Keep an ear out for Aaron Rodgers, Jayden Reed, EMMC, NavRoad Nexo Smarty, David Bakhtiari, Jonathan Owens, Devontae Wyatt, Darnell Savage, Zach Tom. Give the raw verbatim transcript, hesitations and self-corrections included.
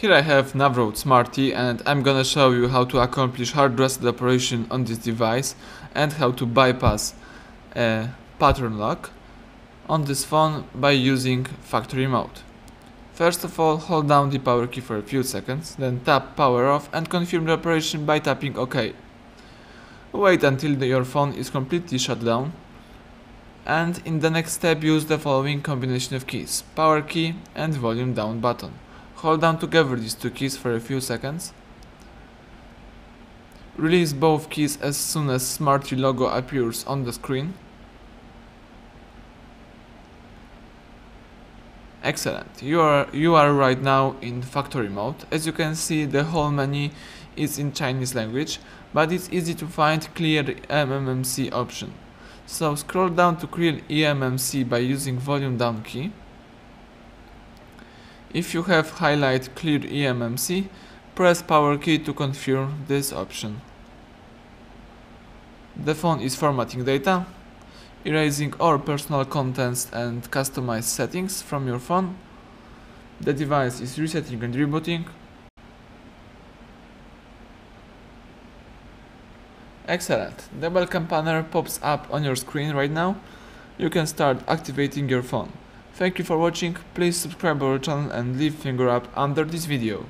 Here I have NavRoad Smarty, and I'm gonna show you how to accomplish hard-dressed operation on this device and how to bypass a pattern lock on this phone by using factory mode. First of all, hold down the power key for a few seconds, then tap power off and confirm the operation by tapping OK. Wait until the, your phone is completely shut down, and in the next step use the following combination of keys: power key and volume down button. Hold down together these two keys for a few seconds. Release both keys as soon as Smarty logo appears on the screen. Excellent, you are, you are right now in factory mode. As you can see, the whole menu is in Chinese language, but it's easy to find clear E M M C option. So scroll down to clear E M M C by using volume down key. If you have highlight clear E M M C, press power key to confirm this option. The phone is formatting data, erasing all personal contents and customized settings from your phone. The device is resetting and rebooting. Excellent, the welcome banner pops up on your screen right now. You can start activating your phone. Thank you for watching, please subscribe our channel and leave finger up under this video.